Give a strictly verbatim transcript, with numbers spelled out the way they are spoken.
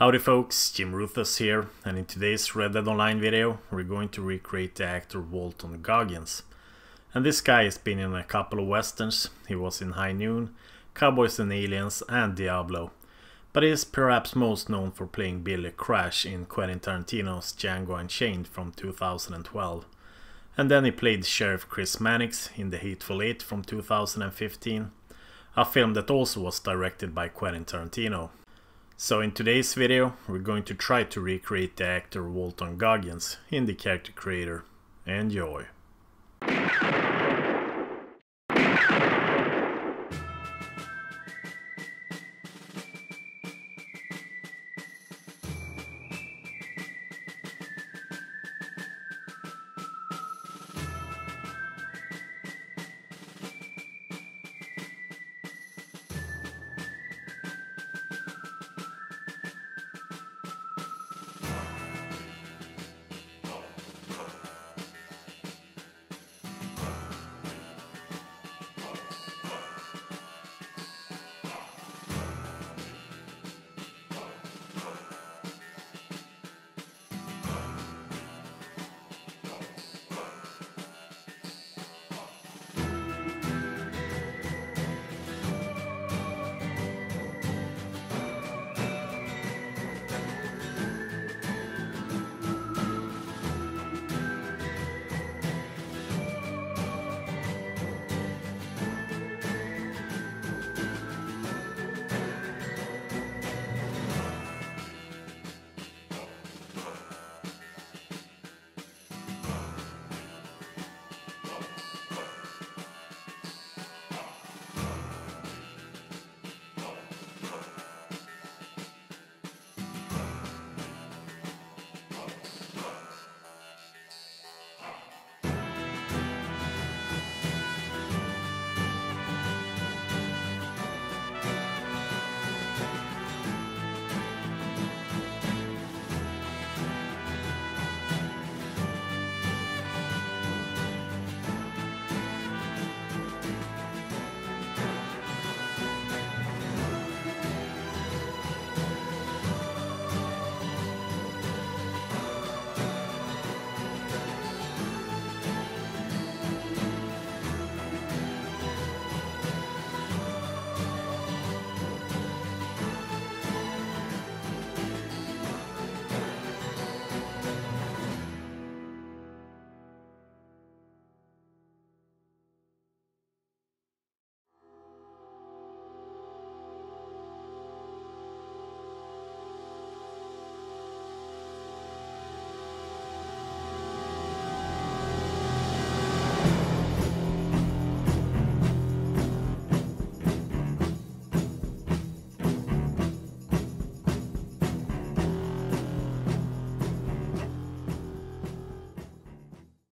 Howdy folks, JimRuthless here, and in today's Red Dead Online video we're going to recreate the actor Walton Goggins. And this guy has been in a couple of westerns. He was in High Noon, Cowboys and Aliens and Diablo, but he is perhaps most known for playing Billy Crash in Quentin Tarantino's Django Unchained from two thousand twelve. And then he played Sheriff Chris Mannix in The Hateful Eight from two thousand fifteen, a film that also was directed by Quentin Tarantino. So in today's video, we're going to try to recreate the actor Walton Goggins in the character creator. Enjoy!